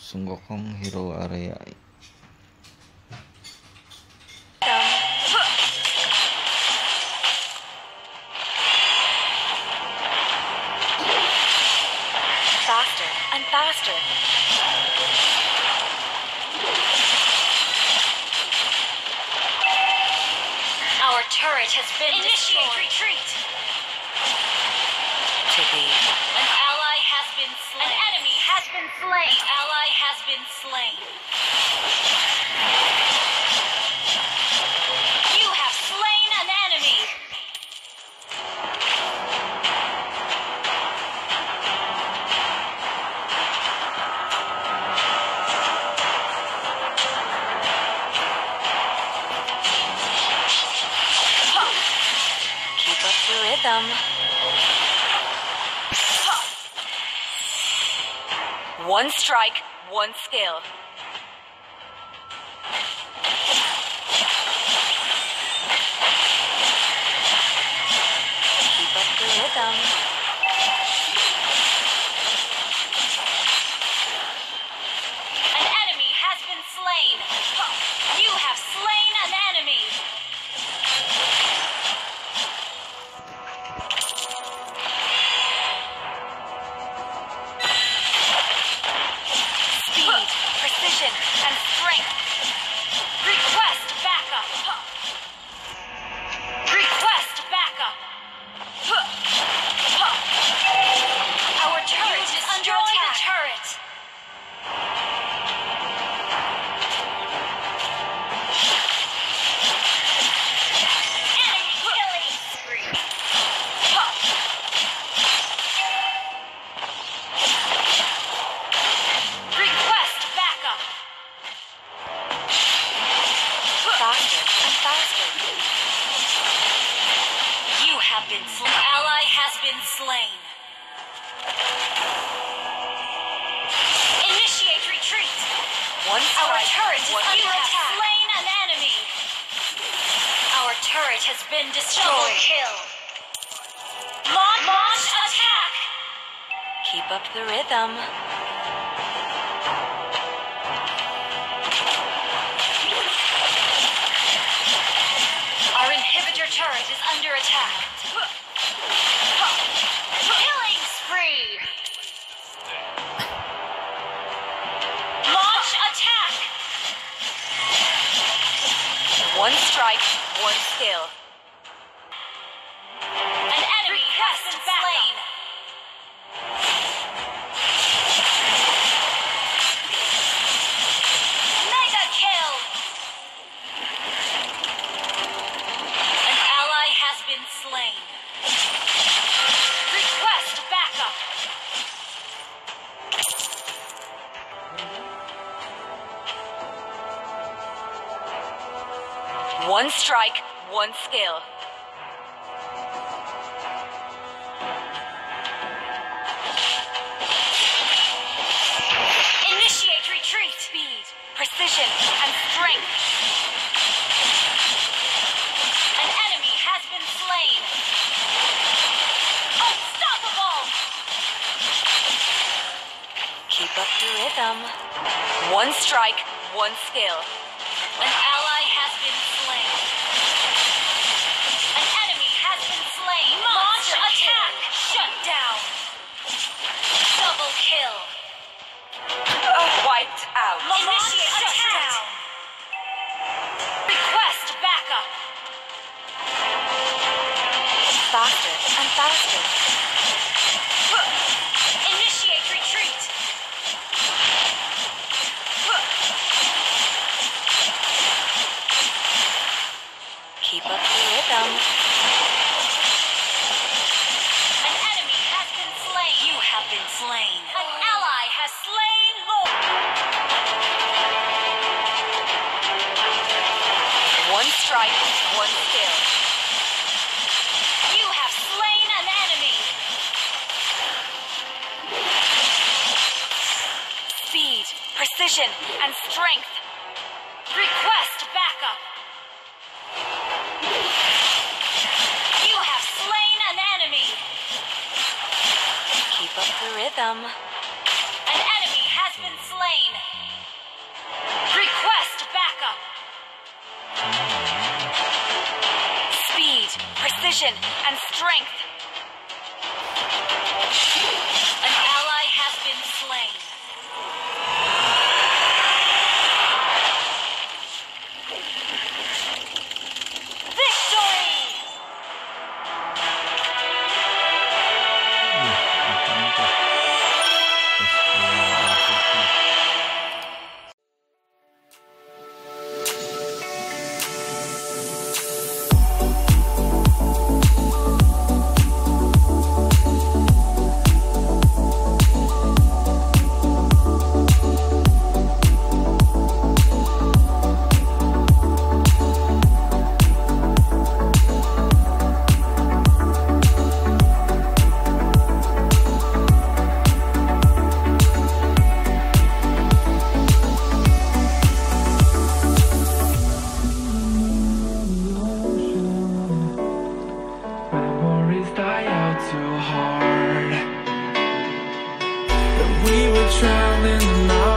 Sunggokong Hero Area. Faster and faster. Our turret has been destroyed. Initiate retreat. To be. An ally has been slain. An enemy has been slain. An ally has been slain. You have slain an enemy. Rhythm. One strike, one skill. Keep up the rhythm. An enemy has been slain. You have slain an enemy. And strength. Request backup. Request backup. Our turret is under attack. The turret. Enemy killing spree. Been slain. Ally has been slain. Initiate retreat. One strike. Our turret is under attack. Slain an enemy. Our turret has been destroyed. Kill. Launch attack. Keep up the rhythm. Our inhibitor turret is under attack. Killing spree! Launch attack! One strike, one skill. An enemy has been slain. Mega kill! An ally has been slain. Request backup. One strike, one skill. Initiate retreat. Speed, precision, and strength. An enemy has been slain. Keep up the rhythm. One strike, one skill. An ally has been slain. An enemy has been slain. Launch attack. Shut down. Double kill. Wiped out. Initiate attack. Request backup. Faster and faster. Keep up the rhythm. An enemy has been slain. You have been slain. An ally has slain more. One strike, one kill. You have slain an enemy. Speed, precision, and strength. Request backup. Keep up the rhythm. An enemy has been slain. vision and strength. An ally has been slain. Too hard that we were traveling the night.